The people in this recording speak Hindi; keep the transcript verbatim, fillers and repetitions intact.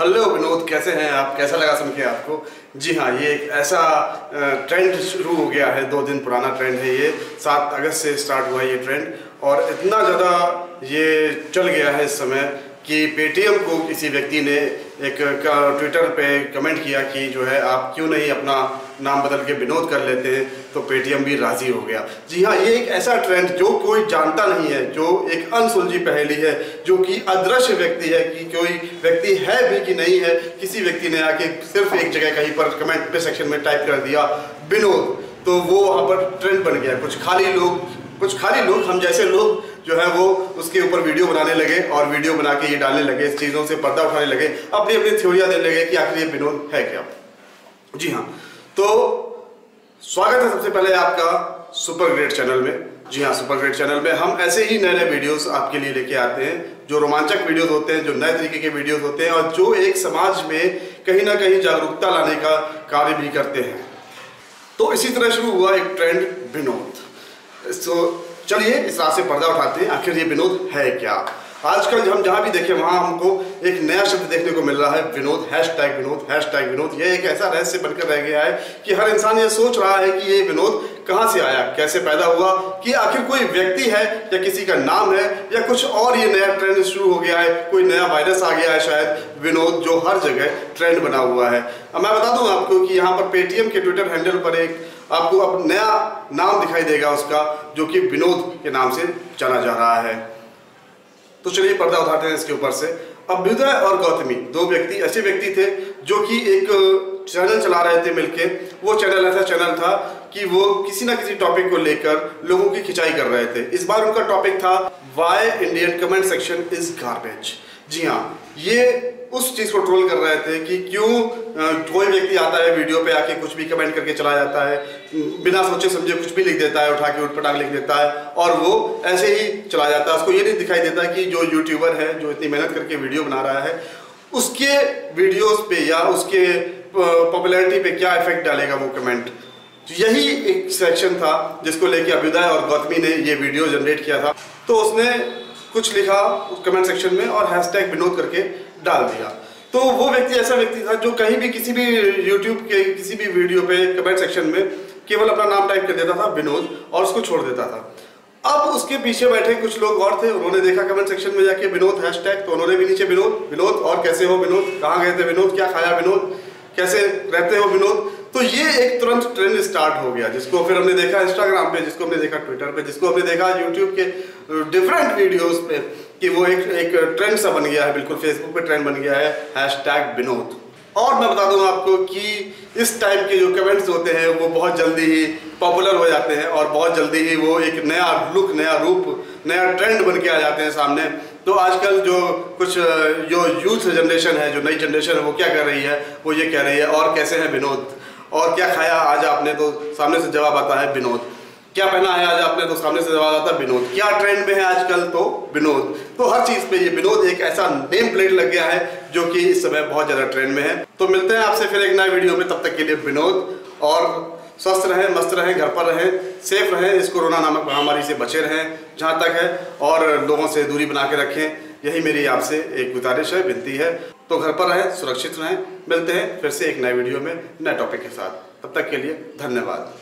हेलो विनोद, कैसे हैं आप? कैसा लगा सुन के आपको? जी हाँ, ये एक ऐसा ट्रेंड शुरू हो गया है, दो दिन पुराना ट्रेंड है ये। सात अगस्त से स्टार्ट हुआ ये ट्रेंड और इतना ज़्यादा ये चल गया है इस समय कि पेटीएम को किसी व्यक्ति ने एक ट्विटर पे कमेंट किया कि जो है आप क्यों नहीं अपना नाम बदल के विनोद कर लेते हैं, तो पेटीएम भी राज़ी हो गया। जी हाँ, ये एक ऐसा ट्रेंड जो कोई जानता नहीं है, जो एक अनसुलझी पहेली है, जो कि अदृश्य व्यक्ति है कि कोई व्यक्ति है भी कि नहीं है। किसी व्यक्ति ने आके सिर्फ एक जगह कहीं पर कमेंट पे सेक्शन में टाइप कर दिया विनोद, तो वो वहाँ पर ट्रेंड बन गया। कुछ खाली लोग कुछ खाली लोग हम जैसे लोग जो है वो उसके ऊपर वीडियो बनाने लगे और वीडियो बना के ये डालने लगे, इस चीज़ों से पर्दा उठाने लगे, अपनी अपनी थ्योरिया देने लगे कि आखिर ये विनोद है क्या। जी हाँ, तो स्वागत है सबसे पहले आपका सुपरग्रेड चैनल में। जी हाँ, सुपरग्रेड चैनल में हम ऐसे ही नए नए वीडियोस आपके लिए लेके आते हैं, जो रोमांचक वीडियोस होते हैं, जो नए तरीके के वीडियोस होते हैं और जो एक समाज में कहीं ना कहीं जागरूकता लाने का कार्य भी करते हैं। तो इसी तरह शुरू हुआ एक ट्रेंड विनोद। सो चलिए इस राह से पर्दा उठाते हैं, आखिर ये विनोद है क्या। आजकल हम जहाँ भी देखें वहाँ हमको एक नया शब्द देखने को मिल रहा है, विनोद, हैशटैग विनोद, हैशटैग विनोद। ये एक ऐसा रहस्य बनकर रह गया है कि हर इंसान ये सोच रहा है कि ये विनोद कहाँ से आया, कैसे पैदा हुआ, कि आखिर कोई व्यक्ति है या किसी का नाम है या कुछ और। ये नया ट्रेंड शुरू हो गया है, कोई नया वायरस आ गया है शायद, विनोद, जो हर जगह ट्रेंड बना हुआ है। अब मैं बता दूँ आपको कि यहाँ पर पेटीएम के ट्विटर हैंडल पर एक आपको अब नया नाम दिखाई देगा उसका, जो कि विनोद के नाम से जाना जा रहा है। तो चलिए पर्दा उठाते हैं इसके ऊपर से। अभ्युदय और गौतमी दो व्यक्ति ऐसे व्यक्ति थे जो कि एक चैनल चला रहे थे मिलके। वो चैनल ऐसा चैनल था कि वो किसी ना किसी टॉपिक को लेकर लोगों की खिंचाई कर रहे थे। इस बार उनका टॉपिक था why Indian comment section is garbage. जी हाँ, ये उस चीज़ को ट्रोल कर रहे थे कि क्यों कोई व्यक्ति आता है वीडियो पे आके कुछ भी कमेंट करके चला जाता है, बिना सोचे समझे कुछ भी लिख देता है, उठा के उठपटांग लिख देता है और वो ऐसे ही चला जाता है। उसको ये नहीं दिखाई देता कि जो यूट्यूबर है, जो इतनी मेहनत करके वीडियो बना रहा है, उसके वीडियोज़ पे या उसके पॉपुलैरिटी पे क्या इफेक्ट डालेगा वो कमेंट। यही एक सेक्शन था जिसको लेके अभ्युदय और गौतमी ने ये वीडियो जनरेट किया था। तो उसने कुछ लिखा कमेंट सेक्शन में और हैशटैग विनोद करके डाल दिया। तो वो व्यक्ति ऐसा व्यक्ति था जो कहीं भी किसी भी यूट्यूब के किसी भी वीडियो पे कमेंट सेक्शन में केवल अपना नाम टाइप कर देता था विनोद और उसको छोड़ देता था। अब उसके पीछे बैठे कुछ लोग और थे, उन्होंने देखा कमेंट सेक्शन में जाके विनोद हैशटैग, तो उन्होंने भी नीचे विनोद विनोद और कैसे हो विनोद, कहाँ गए थे विनोद, क्या खाया विनोद, कैसे रहते हो विनोद। तो ये एक तुरंत ट्रेंड स्टार्ट हो गया, जिसको फिर हमने देखा इंस्टाग्राम पे, जिसको हमने देखा ट्विटर पे, जिसको हमने देखा यूट्यूब के डिफरेंट वीडियोस पे, कि वो एक एक ट्रेंड सा बन गया है। बिल्कुल फेसबुक पे ट्रेंड बन गया है हैशटैग विनोद। और मैं बता दूँ आपको कि इस टाइप के जो कमेंट्स होते हैं वो बहुत जल्दी ही पॉपुलर हो जाते हैं और बहुत जल्दी ही वो एक नया लुक, नया रूप, नया ट्रेंड बन के आ जाते हैं सामने। तो आजकल जो कुछ जो यूथ जनरेशन है, जो नई जनरेशन है, वो क्या कर रही है, वो ये कह रही है और कैसे हैं विनोद, और क्या खाया आज आपने, तो सामने से जवाब आता है विनोद, क्या पहना है आज आपने, तो सामने से जवाब आता है विनोद, क्या ट्रेंड में है आजकल, तो विनोद। तो हर चीज़ पे ये विनोद एक ऐसा नेम प्लेट लग गया है जो कि इस समय बहुत ज़्यादा ट्रेंड में है। तो मिलते हैं आपसे फिर एक नए वीडियो में, तब तक के लिए विनोद, और स्वस्थ रहें, मस्त रहें, घर पर रहें, सेफ रहें, इस कोरोना नामक महामारी से बचे रहें जहाँ तक है, और लोगों से दूरी बना के रखें। यही मेरी आपसे एक गुजारिश है, विनती है। तो घर पर रहें, सुरक्षित रहें। मिलते हैं फिर से एक नए वीडियो में नए टॉपिक के साथ। तब तक के लिए धन्यवाद।